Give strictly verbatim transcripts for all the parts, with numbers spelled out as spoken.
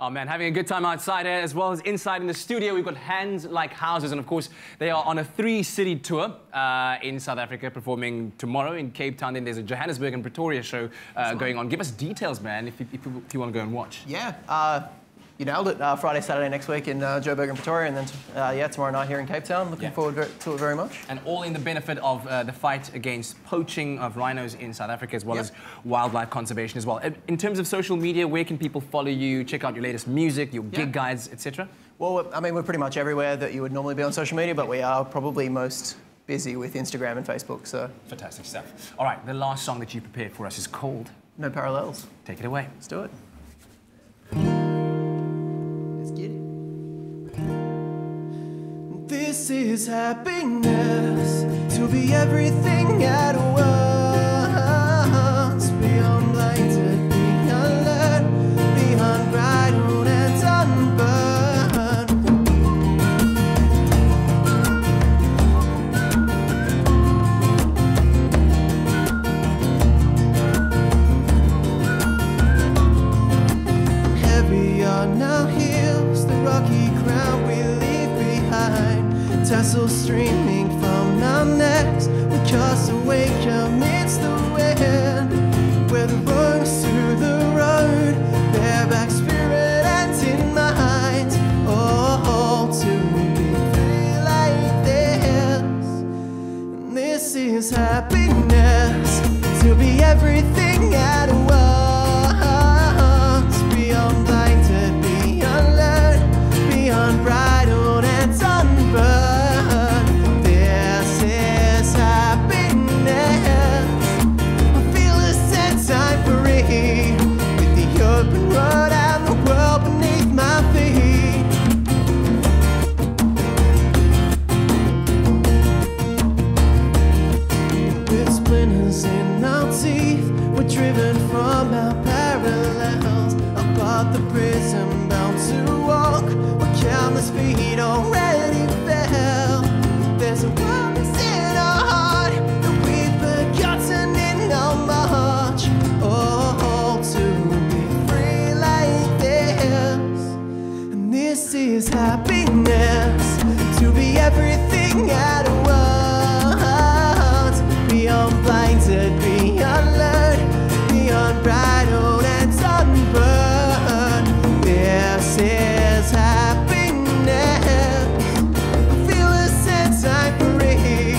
Oh man, having a good time outside here as well as inside in the studio. We've got Hands Like Houses, and of course they are on a three-city tour uh, in South Africa, performing tomorrow in Cape Town. Then there's a Johannesburg and Pretoria show uh, going on. Give us details, man, if you, if you, if you want to go and watch. Yeah, uh, you nailed it. Uh, Friday, Saturday next week in uh, Joburg and Pretoria, and then uh, yeah, tomorrow night here in Cape Town. Looking yeah. forward to it very much. And all in the benefit of uh, the fight against poaching of rhinos in South Africa, as well yep. as wildlife conservation as well. In terms of social media, where can people follow you, check out your latest music, your yeah. gig guides, et cetera? Well, I mean, we're pretty much everywhere that you would normally be on social media, but we are probably most busy with Instagram and Facebook, so... Fantastic stuff. All right, the last song that you prepared for us is called... No Parallels. Take it away. Let's do it. Let's get it. This is happiness, to be everything at once. Tassels streaming from our necks, we cast awake amidst the wind, where the road is through the road, bareback spirit and in my mind. Oh, to be free like this, and this is happiness, to be everything at once. In our teeth, we're driven from our parallels. Above the prison, bound to walk, where countless feet already fell. There's a wildness in our heart that we've forgotten in our march. Oh, to be free like this, and this is happiness, to be everything at once. Blinded, be alert, be unbridled and unburned. This is happiness. I feel a sense I'm free,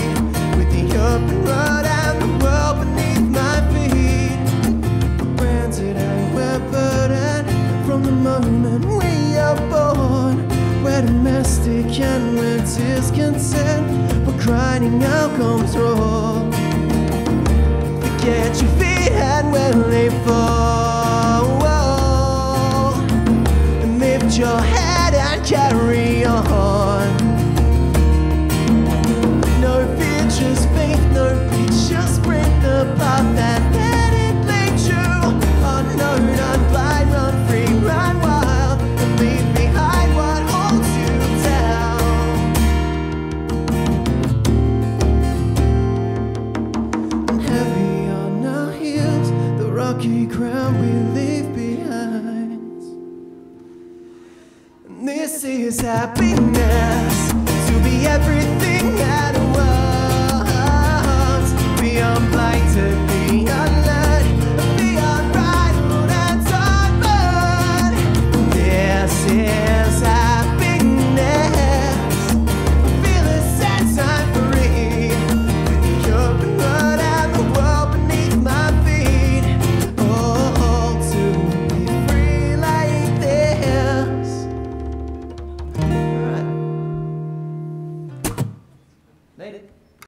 with the open road and the world beneath my feet. We're branded and we're burdened from the moment we are born. We're domestic and we're discontent, but grinding out comes wrong. Get your feet and when they fall, and lift your head and carry on. No fear, just faith, no picture, sprint the path and let it lead you. Unknown, unblind, run free, run wild, and leave behind what holds you down. I'm heavy. Rocky ground we leave behind, and this is happiness, to be everything at once.